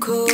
cool.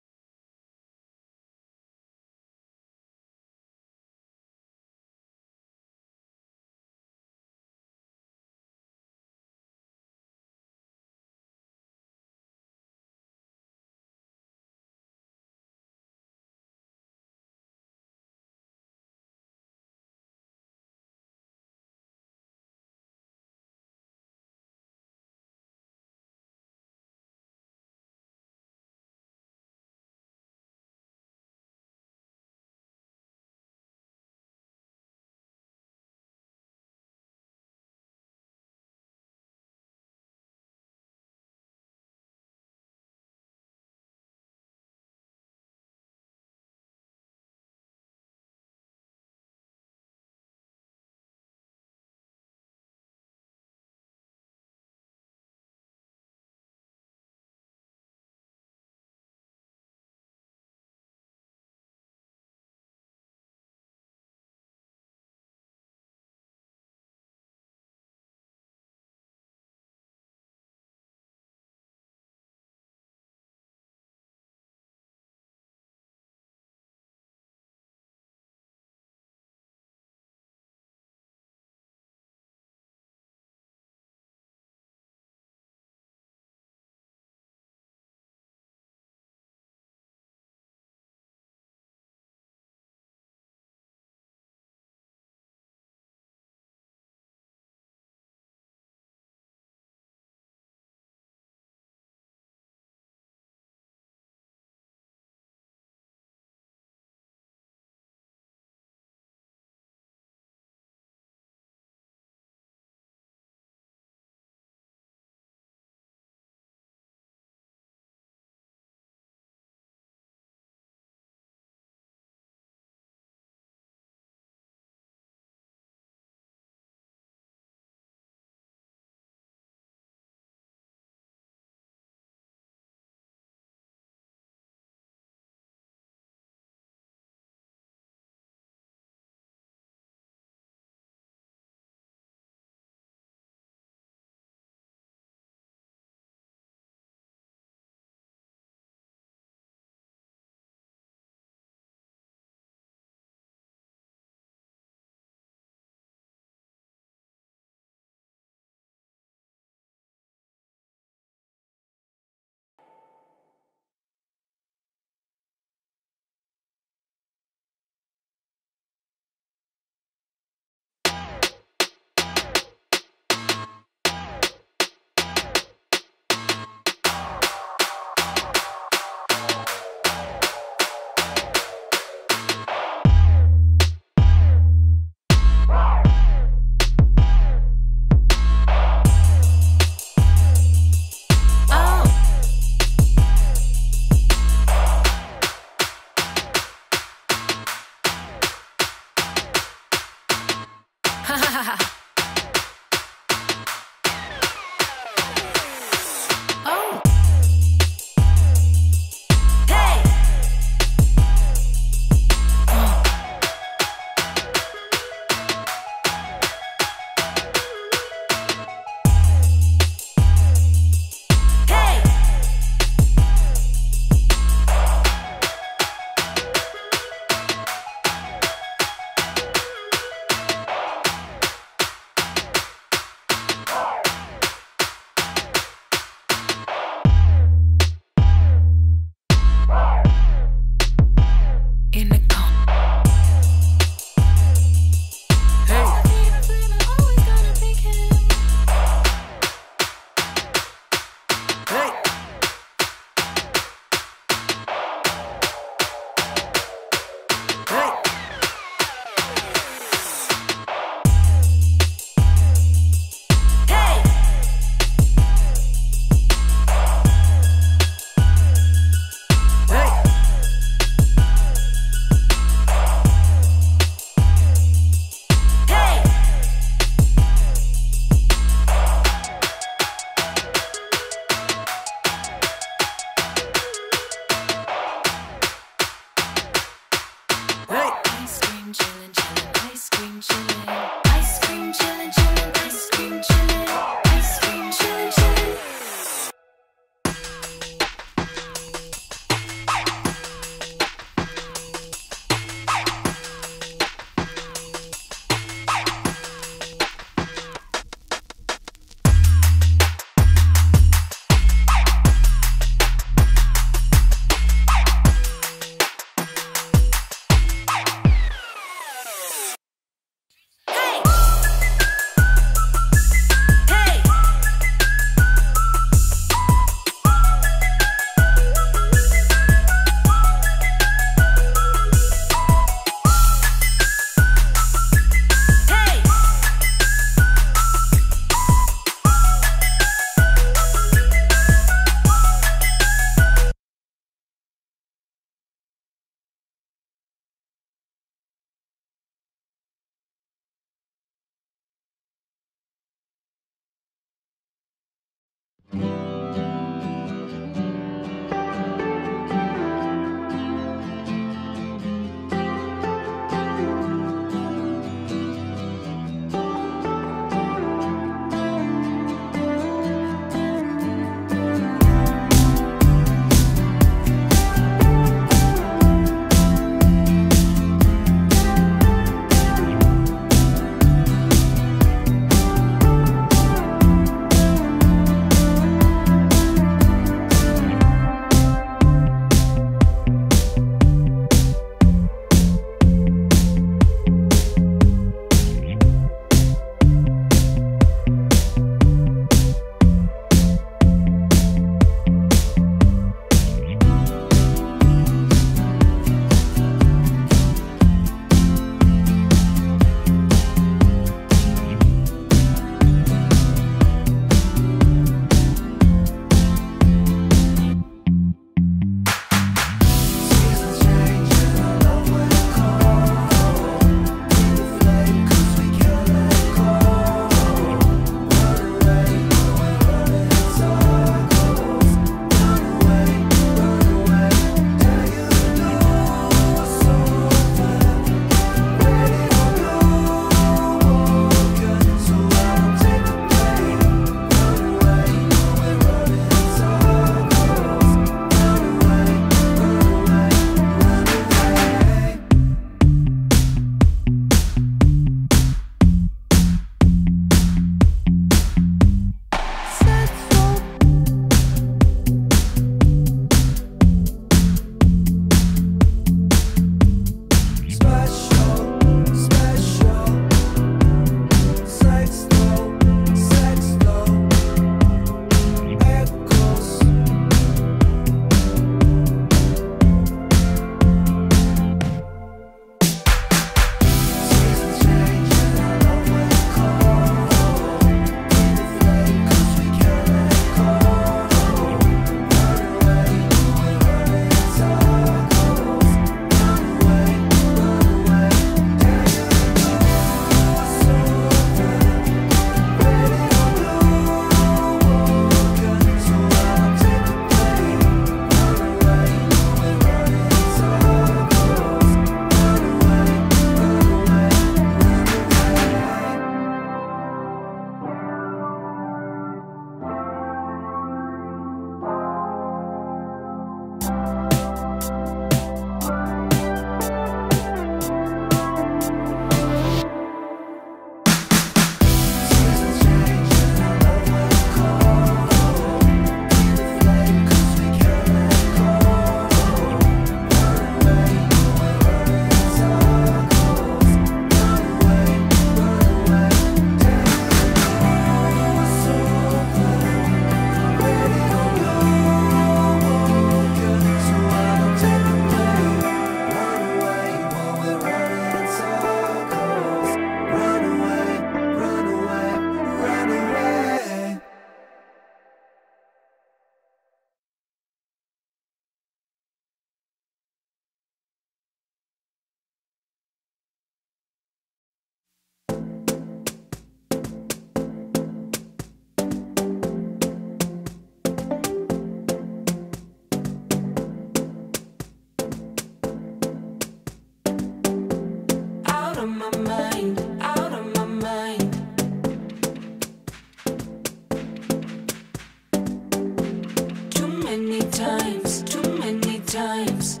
times.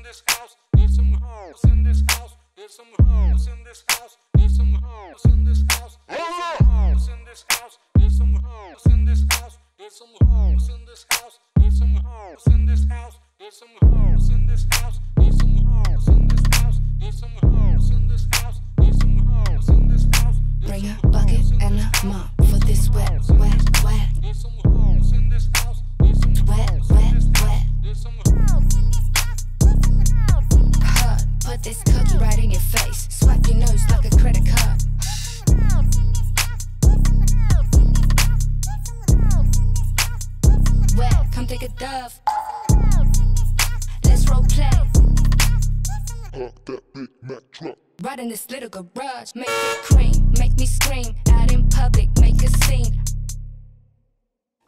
in this house, there's some hoes in this house, there's some hoes in this house, there's some hoes in this house, there's some hoes in this house, there's some hoes in this house, there's some hoes in this house, there's some hoes in this house, there's some hoes in this house, there's some hoes in this house, there's some hoes in this house, there's some hoes in this house. Bring a bucket and a mop for this wet, wet, wet. There's some hoes in this house, there's some hoes in this house, there's some hoes in this house, there's some hoes in this house. Put this cookie right in your face, swipe your nose like a credit card. Well, come take a dove. Let's role play. Park that big Mac truck. Right in this little garage, make it cream, make me scream. Out in public, make a scene.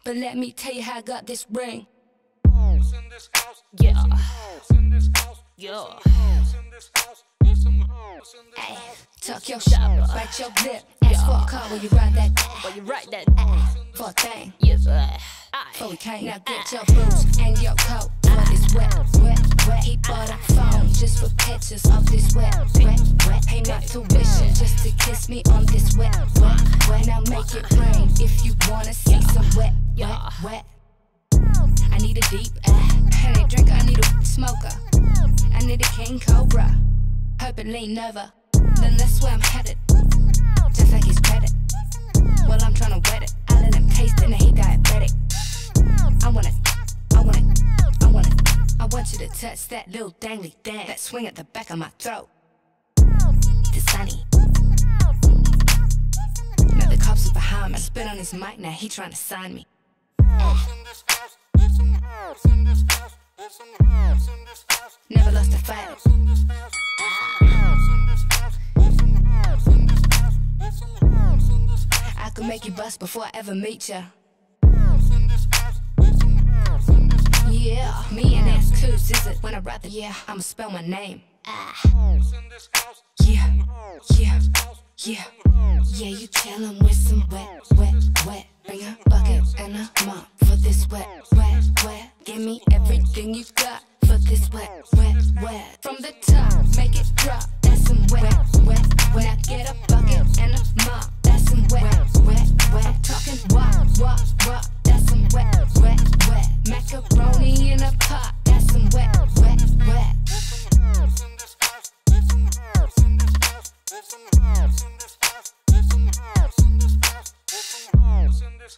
But let me tell you how I got this ring. Yeah. Yeah. Ay, tuck your shop, bite your lip. Ask for a car when you ride that. When you ride that. For a thing. Yes. For we can't. Now get your boots and your coat. What is wet, wet, wet. He bought a phone just for pictures of this wet, wet, wet. Pay my tuition just to kiss me on this wet, wet, wet. Now make it rain if you wanna see some wet, wet, wet. I need a deep, I need a drinker, I need a smoker. I need a king cobra. Hope it lean over, then that's where I'm headed. Just like his credit. Well, I'm tryna wet it. I let him taste it and he diabetic. I want it, I want it, I want it. I want you to touch that little dangly dang, that swing at the back of my throat. It's sunny. Now the cops are behind me. I spit on his mic, now he tryna sign me. Never lost a fight. I could make you bust before I ever meet ya. Yeah, me and S2's is it when I ride the yeah, I'ma spell my name. Yeah, yeah, yeah, yeah. You chillin' with some wet, wet, wet. Bring a bucket and a mop for this wet, wet, wet. Give me everything you got for this wet, wet, wet. From the top, make it drop. That's some wet, wet, wet. Now get a bucket and a mop. That's some wet, wet, wet. Talking wop, wop, wop. That's some wet, wet, wet. Macaroni in a pot. That's some wet, wet, wet. There's some hoes in this house, there's some hoes in this house, there's some hoes in this house, there's some hoes in this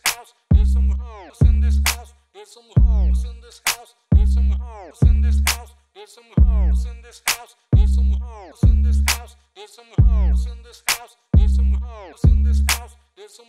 house, there's some hoes in this house, there's some hoes in this house, there's some hoes in this house, there's some hoes in this house, there's some hoes in this house, there's some hoes in this house, there's some.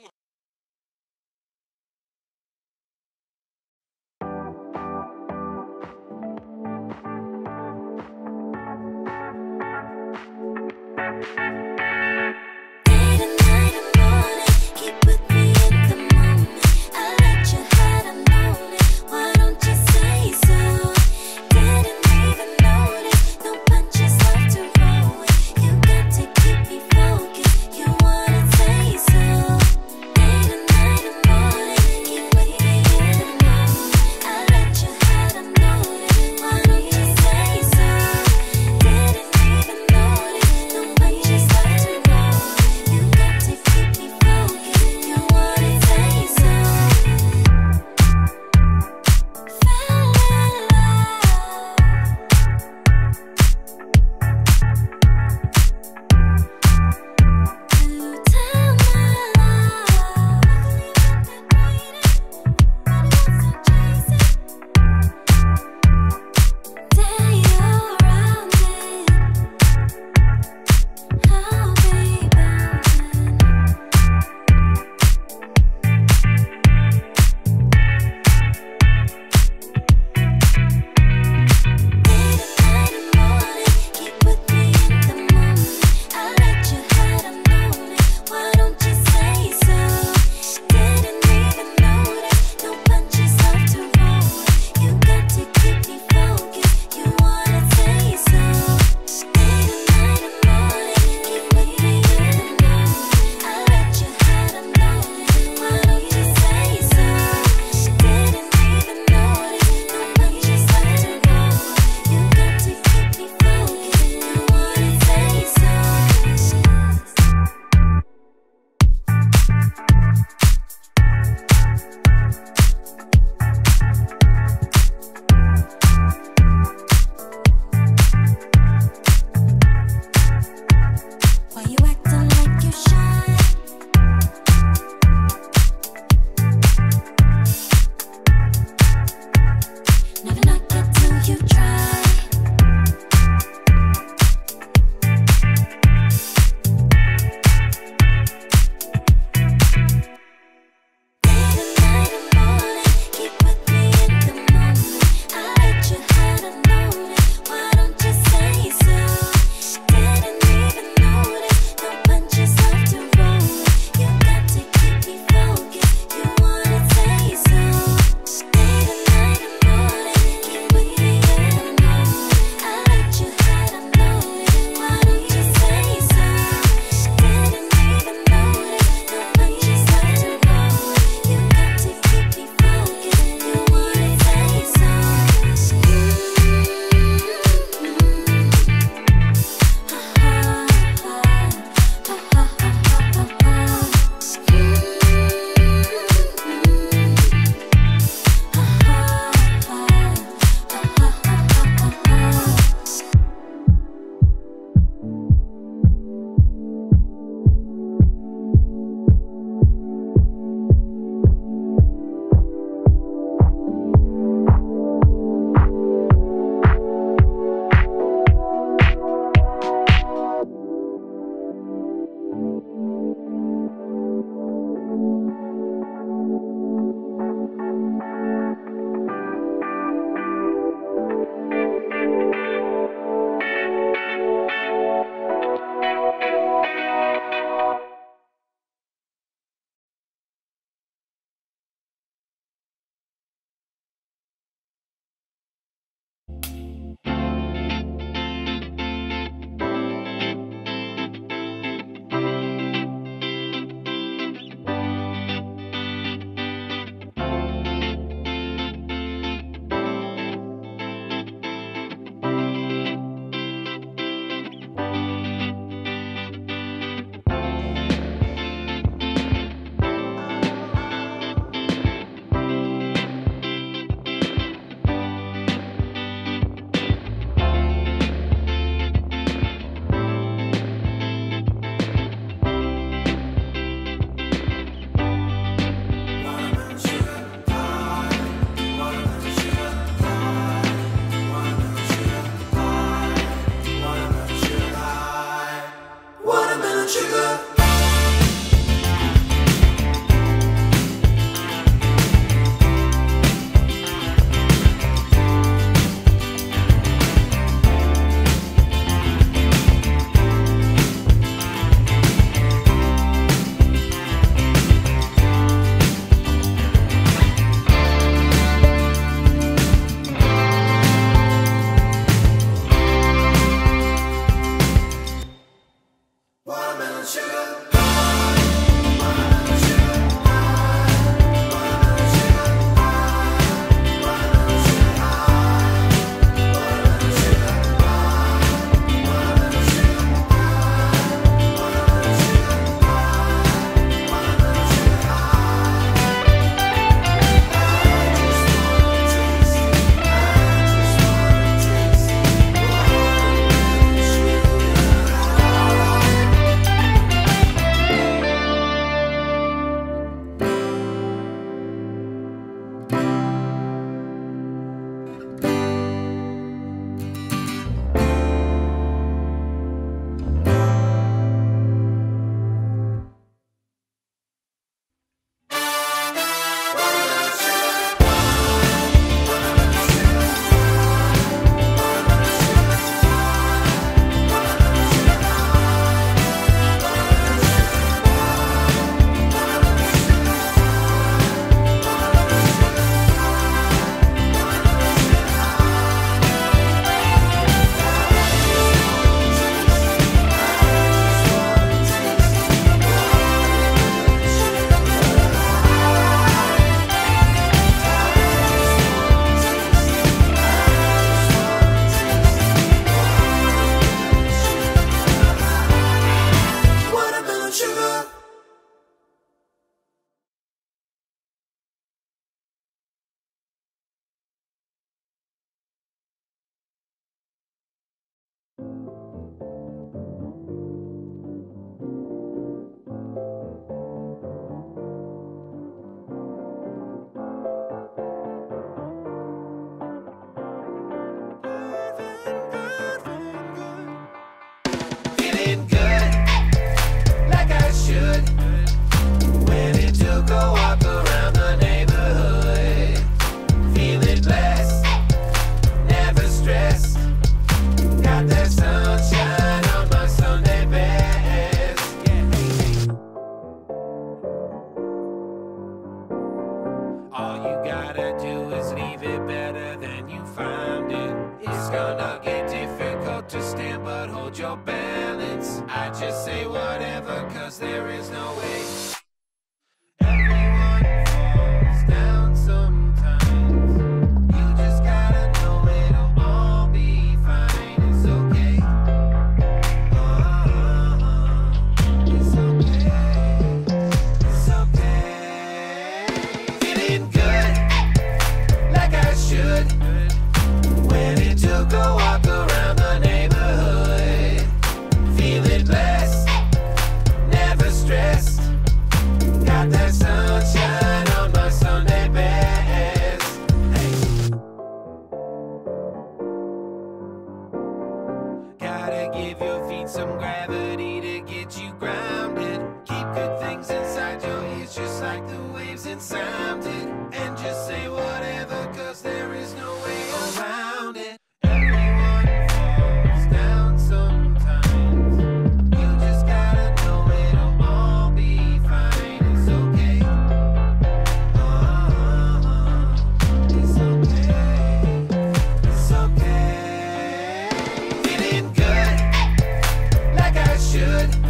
Good.